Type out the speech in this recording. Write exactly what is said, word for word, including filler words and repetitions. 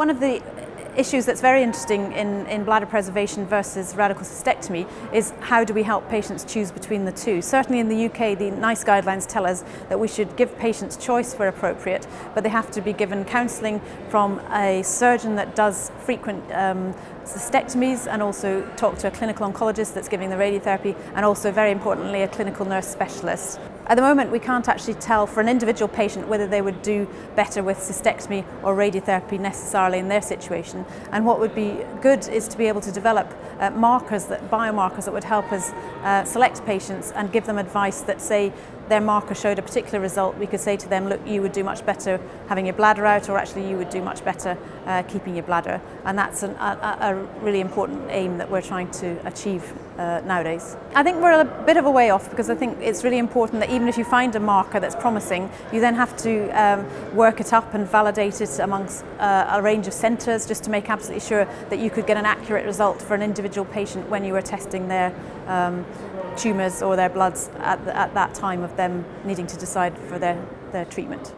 One of the issues that's very interesting in, in bladder preservation versus radical cystectomy is how do we help patients choose between the two. Certainly in the U K, the NICE guidelines tell us that we should give patients choice where appropriate, but they have to be given counselling from a surgeon that does frequent um, cystectomies, and also talk to a clinical oncologist that's giving the radiotherapy, and also, very importantly, a clinical nurse specialist. At the moment, we can't actually tell for an individual patient whether they would do better with cystectomy or radiotherapy necessarily in their situation. And what would be good is to be able to develop uh, markers, that, biomarkers that would help us uh, select patients and give them advice that, say, their marker showed a particular result. We could say to them, look, you would do much better having your bladder out, or actually you would do much better uh, keeping your bladder. And that's an, a, a really important aim that we're trying to achieve uh, nowadays. I think we're a bit of a way off, because I think it's really important that even if you find a marker that's promising, you then have to um, work it up and validate it amongst uh, a range of centres, just to make absolutely sure that you could get an accurate result for an individual patient when you were testing their um, tumours or their bloods at, the, at that time of them needing to decide for their, their treatment.